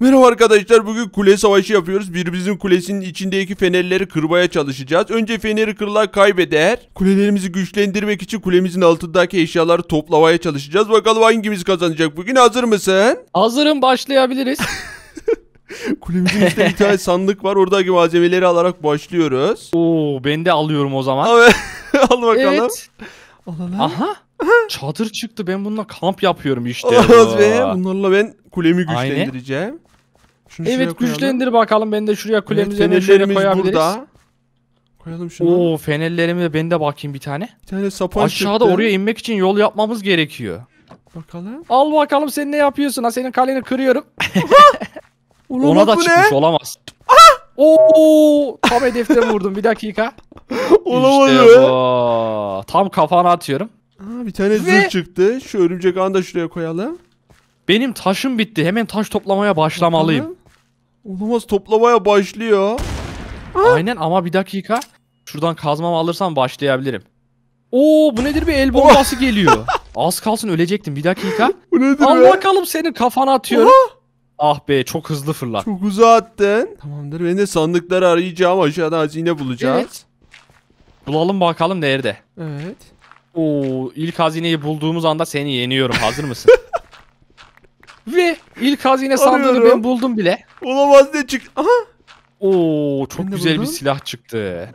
Merhaba arkadaşlar, bugün kule savaşı yapıyoruz. Birbirimizin kulesinin içindeki fenerleri kırmaya çalışacağız. Önce feneri kırılan kaybeder. Kulelerimizi güçlendirmek için kulemizin altındaki eşyaları toplamaya çalışacağız. Bakalım hangimiz kazanacak bugün. Hazır mısın? Hazırım, başlayabiliriz. Kulemizin üstte bir tane sandık var. Oradaki malzemeleri alarak başlıyoruz. Oo, ben de alıyorum o zaman. Al bakalım. Evet. Alalım. Aha. Çadır çıktı. Ben bununla kamp yapıyorum işte. Olmaz be. Bunlarla ben kulemi güçlendireceğim. Aynen. Şunu evet, güçlendir bakalım. Ben de şuraya kulemizi fenerlerimiz burada. Koyalım şunu. Oo, fenerlerimi ben de bakayım bir tane. Bir tane sapan aşağıda çıktı. Oraya inmek için yol yapmamız gerekiyor. Bakalım. Al bakalım, sen ne yapıyorsun? Ha, senin kaleni kırıyorum. Ona da çıkmış ne? Olamaz. Oo, tam hedefte vurdum. Bir dakika. Olamaz işte be. Bu. Tam kafana atıyorum. Aa, bir tane zırh çıktı. Şu örümcek ağını da şuraya koyalım. Benim taşım bitti. Hemen taş toplamaya başlamalıyım. Olamaz, toplamaya başlıyor. Aynen, ama bir dakika. Şuradan kazmamı alırsam başlayabilirim. Oo, bu nedir, bir el bombası geliyor. Az kalsın ölecektim, bir dakika. Bu nedir al be? Bakalım, senin kafana atıyorum. Ah be, çok hızlı fırlat. Çok uzağa attın. Tamamdır, ben de sandıkları arayacağım. Aşağıda hazine bulacağız. Evet. Bulalım bakalım nerede. Evet. Oo, ilk hazineyi bulduğumuz anda seni yeniyorum. Hazır mısın? Ve ilk hazine sandığını arıyorum. Ben buldum bile. Olamaz, ne çıktı? Oo, çok güzel buldum. Bir silah çıktı.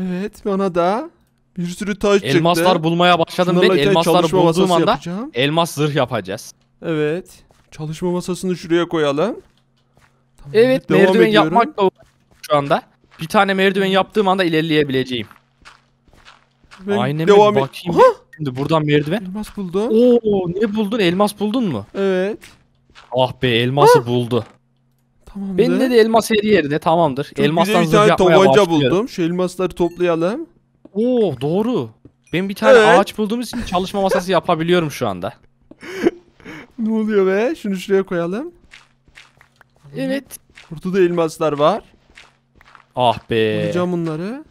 Evet, bana da bir sürü taş çıktı. Elmaslar bulmaya başladım ben. Elmasları bulduğum anda yapacağım. Elmas zırh yapacağız. Evet. Çalışma masasını şuraya koyalım. Tamam, evet, merdiven yapmakla şu anda. Bir tane merdiven yaptığım anda ilerleyebileceğim. Aynen, devam et. Şimdi buradan merdiven. Elmas buldum. Oo, ne buldun? Elmas buldun mu? Evet. Ah be, elması buldu. Tamamdır. Bende de elmas her yerde. Tamamdır. Çok elmastan bir tane tabanca buldum. Şu elmasları toplayalım. Oo, doğru. Ben bir tane ağaç bulduğum için çalışma masası yapabiliyorum şu anda. Ne oluyor be? Şunu şuraya koyalım. Evet. Burada da elmaslar var. Ah be. Bulacağım bunları.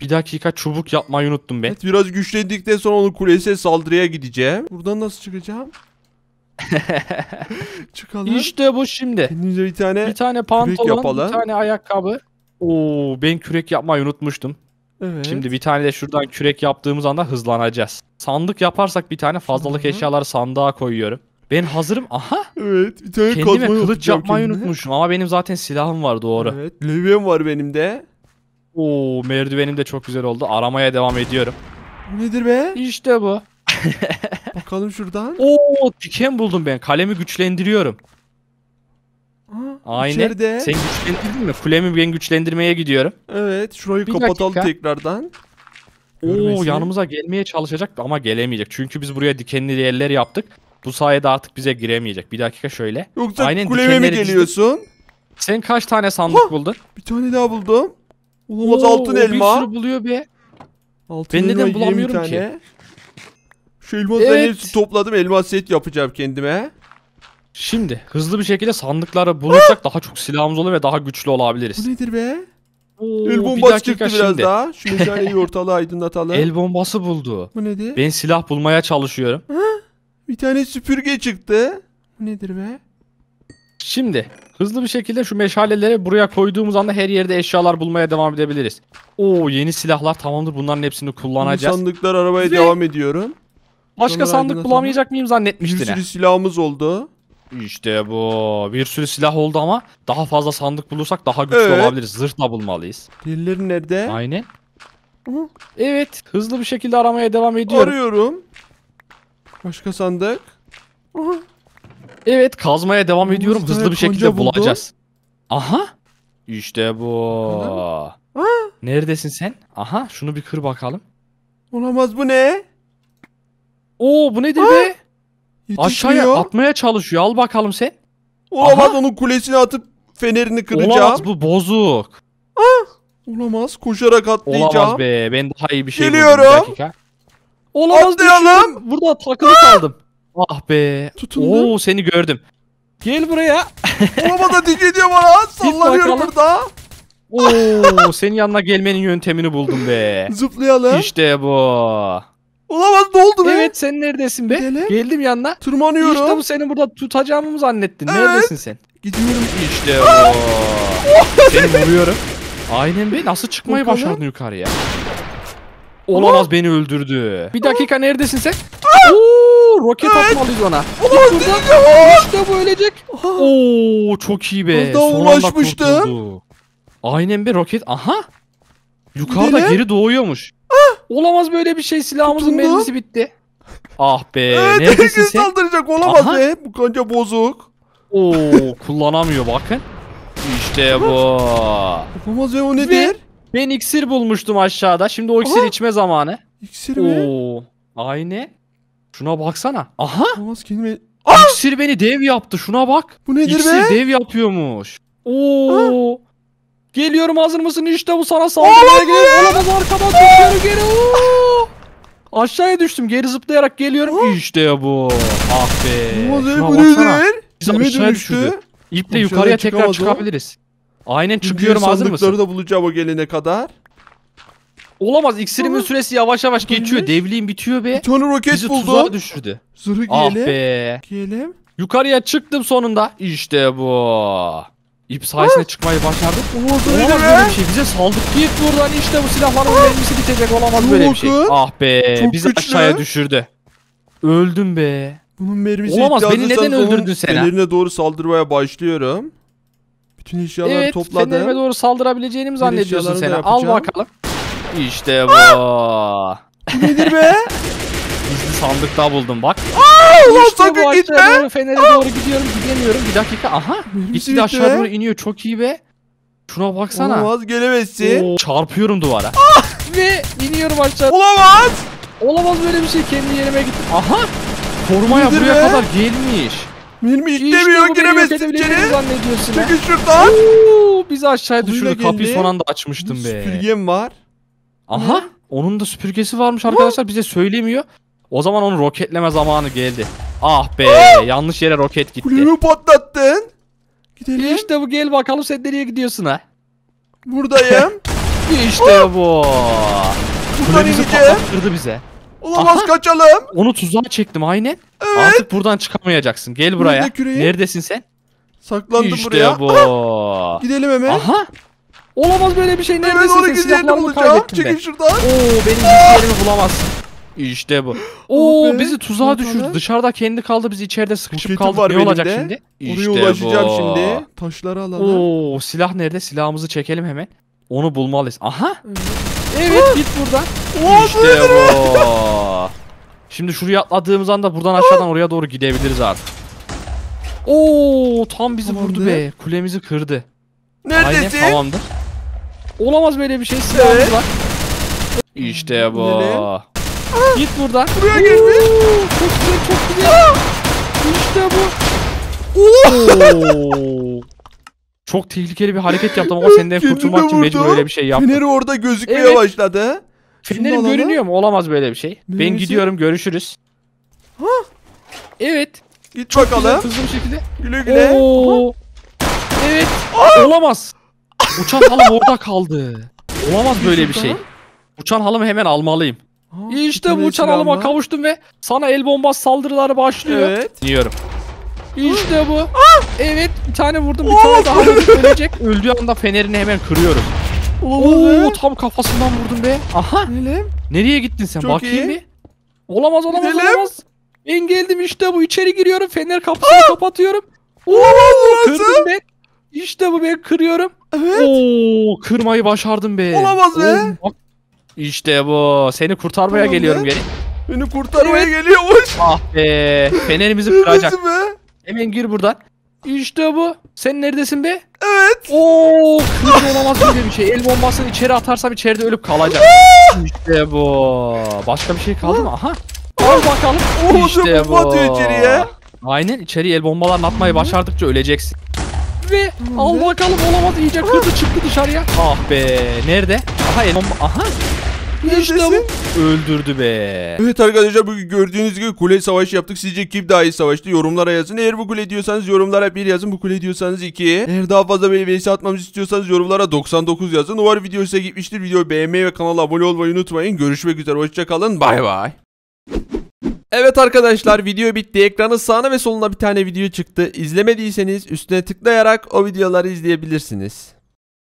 Bir dakika, çubuk yapmayı unuttum ben. Evet, biraz güçlendikten sonra onun kulesine saldırıya gideceğim. Buradan nasıl çıkacağım? Çıkalım. İşte bu şimdi. Kendimize bir tane pantolon, bir tane ayakkabı. Oo, ben kürek yapmayı unutmuştum. Evet. Şimdi bir tane de şuradan kürek yaptığımız anda hızlanacağız. Sandık yaparsak bir tane fazlalık eşyaları sandığa koyuyorum. Ben hazırım. Aha. Evet. Bir tane kendime kılıç yapmayı unutmuşum ama benim zaten silahım var, doğru. Evet. Levyem var benim de. Oo, merdivenim de çok güzel oldu. Aramaya devam ediyorum. Nedir be? İşte bu. Bakalım şuradan. Oo, diken buldum ben. Kalemi güçlendiriyorum. Aynen. İçeride. Sen güçlendirdin mi? Kulemi ben güçlendirmeye gidiyorum. Evet, şurayı bir kapatalım dakika. Tekrardan. Oo, yanımıza gelmeye çalışacak ama gelemeyecek. Çünkü biz buraya dikenli yerler yaptık. Bu sayede artık bize giremeyecek. Bir dakika şöyle. Yoksa aynen, kuleme mi geliyorsun? Sen kaç tane sandık buldun? Bir tane daha buldum. Olamaz, altın elma. Bir sürü buluyor be. Altın ben neden bulamıyorum ki? Şu elmasları hepsi topladım. Elmas set yapacağım kendime. Şimdi hızlı bir şekilde sandıkları bulursak daha çok silahımız olur ve daha güçlü olabiliriz. Bu nedir be? Oo, el bombası bir çıktı şimdi. Biraz daha. Şu meşaleyi ortalığı aydınlatalım. El bombası buldu. Bu nedir? Ben silah bulmaya çalışıyorum. Bir tane süpürge çıktı. Bu nedir be? Şimdi hızlı bir şekilde şu meşaleleri buraya koyduğumuz anda her yerde eşyalar bulmaya devam edebiliriz. Oo, yeni silahlar, tamamdır, bunların hepsini kullanacağız. Bu sandıklar aramaya devam ediyorum. Başka sandık bulamayacak mıyım zannetmiştin. Bir sürü silahımız oldu. İşte bu. Bir sürü silah oldu ama daha fazla sandık bulursak daha güçlü olabiliriz. Zırhla bulmalıyız. Diller nerede? Aynen. Evet, hızlı bir şekilde aramaya devam ediyorum. Arıyorum. Başka sandık. Evet, kazmaya devam ediyorum. Hızlı bir şekilde bulacağız. Aha. İşte bu. Neredesin sen? Aha, şunu bir kır bakalım. Olamaz, bu ne? Oo, bu nedir be? Yetişmiyor. Aşağıya atmaya çalışıyor. Al bakalım sen. Olamaz, onun kulesini atıp fenerini kıracağım. Olamaz, bu bozuk. Olamaz, koşarak atlayacağım. Olamaz be, ben daha iyi bir şey buldum, bir dakika. Olamaz, atlayalım. Burada takılı kaldım. Ah be. Tutundum. Oo, seni gördüm. Gel buraya. Olamaz, ateş ediyor bana. Sallanıyor burada. Oo, senin yanına gelmenin yöntemini buldum be. Zıplayalım. İşte bu. Olamaz, ne oldu be? Evet, sen neredesin be? Gelelim. Geldim yanına. Tırmanıyorum. İşte bu, seni burada tutacağımı mı zannettin? Evet. Neredesin sen? Gidiyorum işte. Seni vuruyorum. Aynen be, nasıl çıkmayı başardın yukarıya? Olamaz, beni öldürdü. Bir dakika, neredesin sen? Oo, roket atmalıyız ona. İşte bu ölecek. Oo, çok iyi be. Son anda kurtuldu. Aynen be, roket. Aha. Yukarıda geri doğuyormuş. Olamaz böyle bir şey, silahımızın mermisi bitti. Ah be. Evet, neredesin sen? Saldıracak, olamaz. Aha. Be. Bu kanca bozuk. Oo, kullanamıyor bakın. İşte bu. Olamaz ya, o nedir? Ben iksir bulmuştum aşağıda. Şimdi o iksiri içme zamanı. İksir mi? Oo, aynı. Şuna baksana. Aha. Olamaz, kendime... İksir beni dev yaptı. Şuna bak. Bu nedir be? İksir dev yapıyormuş. Oo. Ha? Geliyorum, hazır mısın? İşte bu, sana saldırmaya geliyorum. Olamaz, arkadan tutuyorum geri. Aşağıya düştüm. Geri zıplayarak geliyorum. Ha? İşte bu. Ah be. Şuna baksana. Bizi aşağıya düşürdü. İple yukarıya tekrar çıkabiliriz. Aynen, çıkıyorum, hazır mısın? Sandıkları da bulacağım o gelene kadar. Olamaz, iksirimin süresi yavaş yavaş geçiyor. Devliğim bitiyor be. Bir tane roket bizi buldum. Bizi tuzağa düşürdü. Zırhı giyelim. Ah be. Giyelim. Yukarıya çıktım sonunda. İşte bu. İp sayesinde çıkmayı başardık. Olamaz böyle bir şey. Bize saldırdı buradan. İşte bu, silahların mermisi bitecek. Olamaz böyle bir şey. Ah be. Çok bizi güçlü. Aşağıya düşürdü. Öldüm be. Bunun mermisi. Olamaz, beni neden öldürdün sen? Ellerine doğru saldırmaya başlıyorum. Bütün eşyaları topladım. Fenerime doğru saldırabileceğini mi zannediyorsun sen? Al bakalım. İşte bu. Nedir be? Gizli sandıkta buldum bak. İşte bu, aşağı doğru fenere doğru gidiyorum. Gidemiyorum. Bir dakika. Aha. İkisi de aşağı doğru iniyor. Çok iyi be. Şuna baksana. Olamaz, gelemezsin. Oo, çarpıyorum duvara. Ve iniyorum aşağı. Olamaz. Olamaz böyle bir şey. Kendi yerime gittim. Aha. Korumaya buraya kadar gelmiş. Mermi istemiyor, giremezsin içeri. Çıkın şuradan. Bizi aşağıya düşürdü. Kapıyı son anda açmıştım be. Süpürgem var. Aha. Ne? Onun da süpürgesi varmış arkadaşlar. Bize söylemiyor. O zaman onu roketleme zamanı geldi. Ah be. Yanlış yere roket gitti. Kulemi patlattın. Gidelim. İşte bu, gel bakalım sen nereye gidiyorsun ha. Buradayım. İşte bu. Kulemizi patlattırdı bize. Olamaz. Aha, kaçalım. Onu tuzağa çektim, aynen. Evet. Artık buradan çıkamayacaksın. Gel buraya. Neredesin sen? Saklandım buraya. İşte bu. Aha. Gidelim hemen. Aha. Olamaz böyle bir şey. Neredesin sen? Silahlarımı kaybettim ben. Oo, benim yerimi bulamazsın. İşte bu. Oo, bizi tuzağa düşürdü. Dışarıda kendi kaldı, biz içeride sıkışıp kaldık. Ne olacak şimdi? İşte oraya ulaşacağım şimdi. Taşları alalım. Oo, silah nerede? Silahımızı çekelim hemen. Onu bulmalıyız. Aha. Evet, git buradan. İşte bu. Şimdi şuraya atladığımız anda buradan aşağıdan oraya doğru gidebiliriz artık. Oo, tam bizi vurdu be. Kulemizi kırdı. Neredesin? Aynen, tamamdır. Olamaz böyle bir şey. Silahımız var. İşte bu. Git buradan. Buraya geldi. Çok güzel, çok güzel. İşte bu. Oo. Çok tehlikeli bir hareket yaptım ama senden kurtulmak için mecbur öyle bir şey yaptım. Feneri orada gözükmeye başladı. Fenerim görünüyor mu? Olamaz böyle bir şey. Ne ben gidiyorum, görüşürüz. Ha? Evet. Git çok bakalım. Hızlı bir şekilde. Güle güle. Oo. Evet. Olamaz. Uçan halım orada kaldı. Olamaz böyle bir şey. Uçan halımı hemen almalıyım. Ha, işte bu, uçan halıma kavuştum ve sana el bombası saldırıları başlıyor. Evet. Diyorum. İşte bu. Evet, bir tane vurdum, bir tane daha ölecek. Öldüğü anda fenerini hemen kırıyorum. Oo, tam kafasından vurdum be. Aha. Nereye gittin sen? Çok bakayım bir. Olamaz, olamaz, olamaz. Ben geldim, işte bu, içeri giriyorum, fener kapısını kapatıyorum. Olamaz, kırdım ben. İşte bu, ben kırıyorum. Evet. Oo, kırmayı başardım be. Olamaz be. İşte bu, seni kurtarmaya geliyorum geri. Beni kurtarmaya geliyormuş. Ah be, fenerimizi kıracak. Hemen gir buradan. İşte bu. Sen neredesin be? Evet. Oo, kırıcı olamaz böyle bir şey. El bombasını içeri atarsam içeride ölüp kalacak. İşte bu. Başka bir şey kaldı mı? Aha. Al bakalım. Oo, işte bu. Atıyor içeriye. Aynen, içeriye el bombalarını atmayı başardıkça öleceksin. Ve al bakalım, olamaz, iyice kırdı, çıktı dışarıya. Ah be. Nerede? Aha, el bomba. Aha. İşte bu. Öldürdü be. Evet arkadaşlar, bugün gördüğünüz gibi kule savaşı yaptık. Sizce kim daha iyi savaştı? Yorumlara yazın. Eğer bu kule diyorsanız yorumlara 1 yazın. Bu kule diyorsanız 2. Eğer daha fazla böyle vs atmamızı istiyorsanız yorumlara 99 yazın. Umarım video size gitmiştir. Videoyu beğenmeyi ve kanala abone olmayı unutmayın. Görüşmek üzere. Hoşçakalın. Bay bay. Evet arkadaşlar, video bitti. Ekranın sağına ve soluna bir tane video çıktı. İzlemediyseniz üstüne tıklayarak o videoları izleyebilirsiniz.